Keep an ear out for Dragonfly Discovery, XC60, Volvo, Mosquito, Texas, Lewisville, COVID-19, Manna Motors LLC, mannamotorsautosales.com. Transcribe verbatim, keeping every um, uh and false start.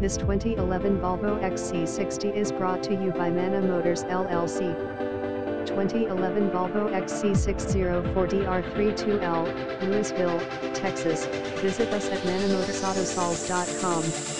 This twenty eleven Volvo X C sixty is brought to you by Manna Motors L L C. twenty eleven Volvo X C six zero four D R three two L, Lewisville, Texas. Visit us at manna motors auto sales dot com.